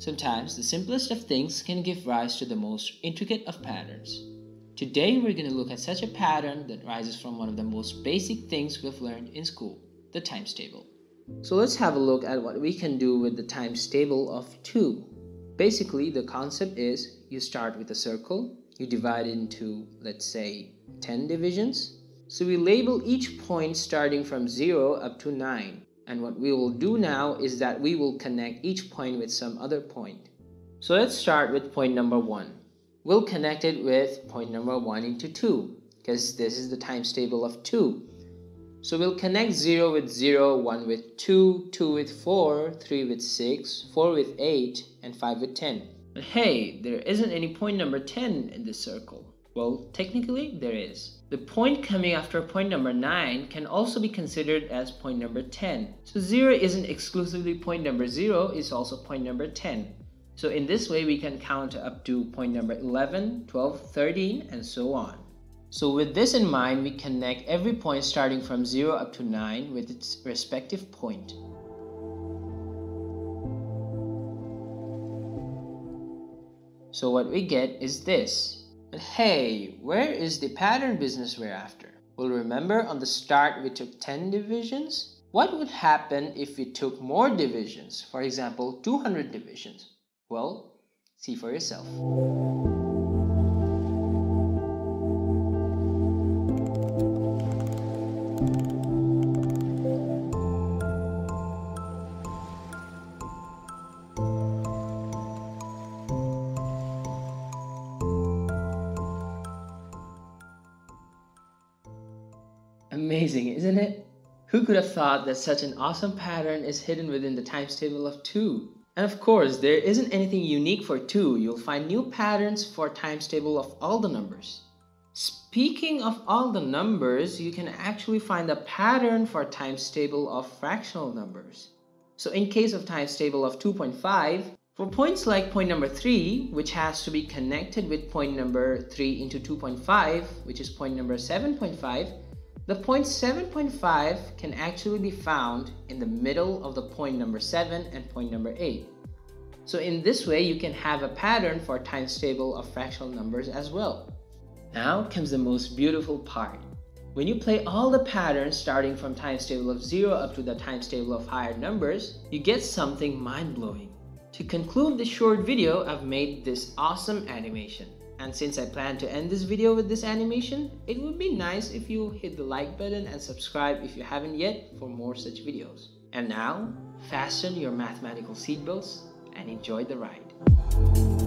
Sometimes the simplest of things can give rise to the most intricate of patterns. Today we're going to look at such a pattern that rises from one of the most basic things we've learned in school, the times table. So let's have a look at what we can do with the times table of 2. Basically, the concept is you start with a circle, you divide it into, let's say, 10 divisions. So we label each point starting from 0 up to 9. And what we will do now is that we will connect each point with some other point. So let's start with point number 1. We'll connect it with point number 1 into 2, because this is the times table of 2. So we'll connect 0 with 0, 1 with 2, 2 with 4, 3 with 6, 4 with 8, and 5 with 10. But hey, there isn't any point number 10 in this circle. Well, technically there is. The point coming after point number 9 can also be considered as point number 10. So 0 isn't exclusively point number 0, it's also point number 10. So in this way, we can count up to point number 11, 12, 13, and so on. So with this in mind, we connect every point starting from 0 up to 9 with its respective point. So what we get is this. But hey, where is the pattern business we're after? Well, remember on the start we took 10 divisions? What would happen if we took more divisions? For example, 200 divisions. Well, see for yourself. Amazing, isn't it? Who could have thought that such an awesome pattern is hidden within the times table of 2? And of course, there isn't anything unique for 2. You'll find new patterns for times table of all the numbers. Speaking of all the numbers, you can actually find a pattern for times table of fractional numbers. So in case of times table of 2.5, for points like point number 3, which has to be connected with point number 3 into 2.5, which is point number 7.5, the point 7.5 can actually be found in the middle of the point number 7 and point number 8. So in this way, you can have a pattern for times table of fractional numbers as well. Now comes the most beautiful part. When you play all the patterns starting from times table of 0 up to the times table of higher numbers, you get something mind-blowing. To conclude this short video, I've made this awesome animation. And since I plan to end this video with this animation, it would be nice if you hit the like button and subscribe if you haven't yet for more such videos. And now, fasten your mathematical seatbelts and enjoy the ride.